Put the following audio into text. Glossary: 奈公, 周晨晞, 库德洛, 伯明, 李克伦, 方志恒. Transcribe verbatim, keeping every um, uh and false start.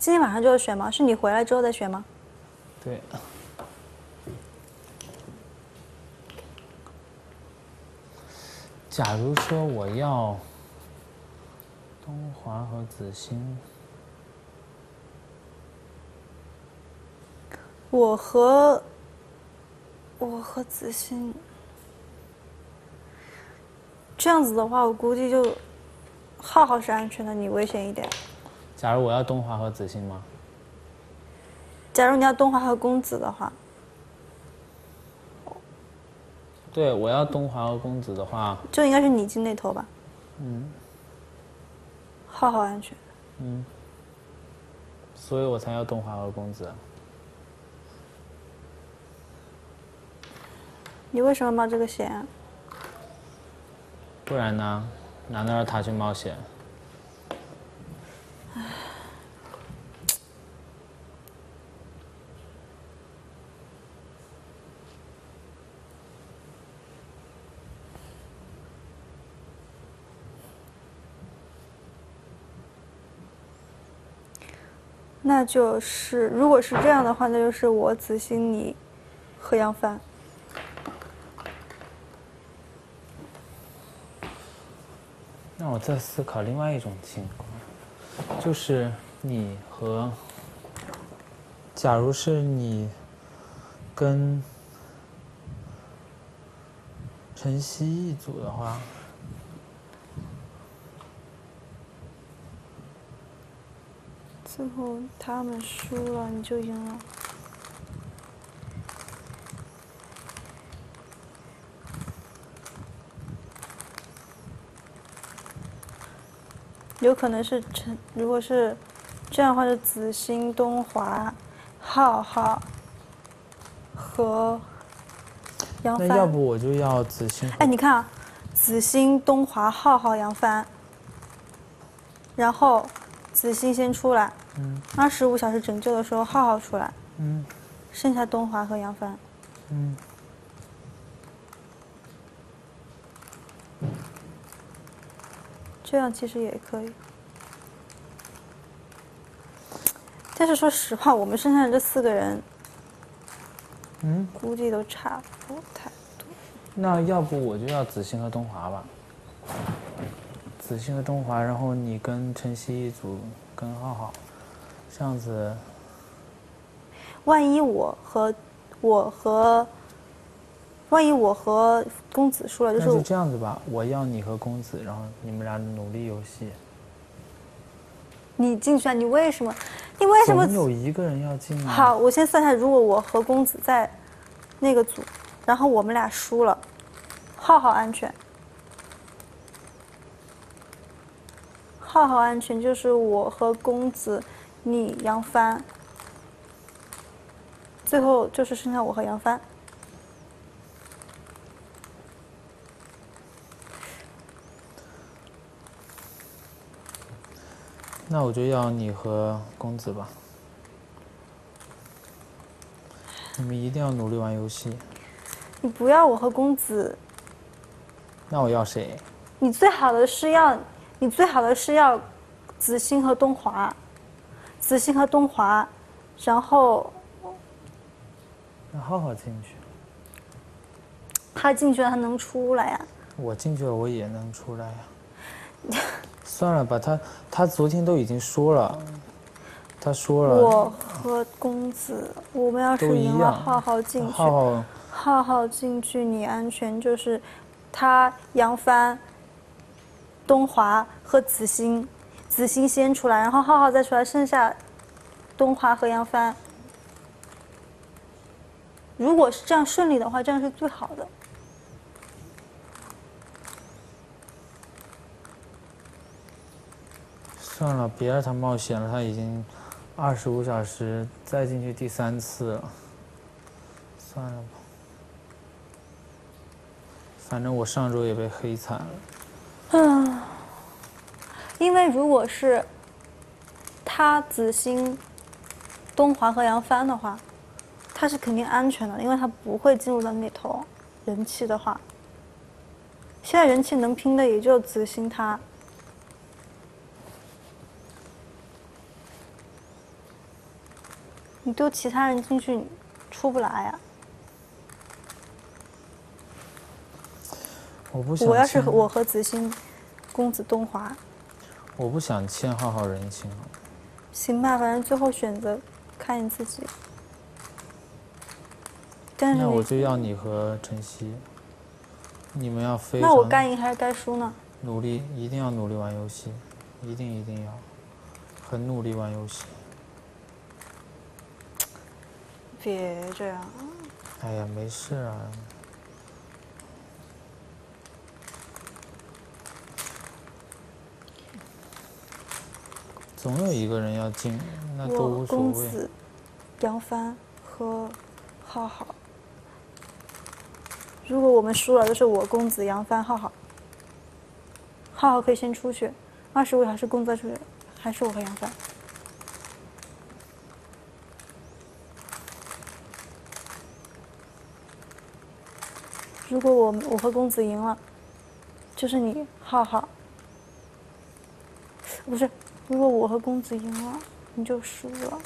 今天晚上就要选吗？是你回来之后再选吗？对。假如说我要东华和子欣，我和我和子欣这样子的话，我估计就浩浩是安全的，你危险一点。假如我要东华和子欣吗？假如你要东华和公子的话。 对，我要东华和公子的话，就应该是你进那头吧。嗯，浩浩安全。嗯，所以我才要东华和公子。你为什么冒这个险啊？不然呢？难道让他去冒险？唉。 那就是，如果是这样的话，那就是我子欣你和杨帆。那我再思考另外一种情况，就是你和，假如是你跟晨曦一组的话。 最后他们输了，你就赢了。有可能是陈，如果是这样的话，就子欣、东华、浩浩和杨帆。那要不我就要子欣。哎，你看啊，子欣、东华、浩浩、杨帆，然后。 子欣先出来，嗯，二十五小时拯救的时候，浩浩出来，嗯，剩下东华和杨帆，嗯，这样其实也可以。但是说实话，我们剩下的这四个人，嗯，估计都差不太多。那要不我就要子欣和东华吧。 子欣和东华，然后你跟晨曦一组，跟浩浩，这样子。万一我和我和，万一我和公子输了，就是。那就这样子吧，我要你和公子，然后你们俩努力游戏。你进去啊？你为什么？你为什么？总有一个人要进啊。好，我先算一下，如果我和公子在那个组，然后我们俩输了，浩浩安全。 浩浩安全就是我和公子，你杨帆，最后就是剩下我和杨帆。那我就要你和公子吧，你们一定要努力玩游戏。你不要我和公子。那我要谁？你最好的是要。 你最好的是要子欣和东华，子欣和东华，然后让浩浩进去。他进去了，他能出来呀、啊？我进去了，我也能出来呀、啊。算了吧，他他昨天都已经说了，他说了。我和公子，我们要是赢了浩浩进去，浩 浩, 浩浩进去，你安全就是他杨帆。 东华和子欣，子欣先出来，然后浩浩再出来，剩下东华和杨帆。如果是这样顺利的话，这样是最好的。算了，别让他冒险了，他已经二十五小时再进去第三次了。算了吧，反正我上周也被黑惨了。 嗯，因为如果是他子欣、东华和杨帆的话，他是肯定安全的，因为他不会进入到那头。人气的话，现在人气能拼的也就子欣他。你丢其他人进去，你出不来啊！我不想。我要是我和子欣，公子东华。我不想欠浩浩人情。行吧，反正最后选择看你自己。但是那我就要你和晨曦，你们要非常。那我该赢还是该输呢？努力，一定要努力玩游戏，一定一定要，很努力玩游戏。 别这样！哎呀，没事啊。总有一个人要进，那都无所谓。我公子、杨帆和浩浩，如果我们输了，就是我公子、杨帆、浩浩。浩浩可以先出去，二十五小时工作出去，还是我和杨帆。 如果我我和公子赢了，就是你浩浩，不是。如果我和公子赢了，你就输了。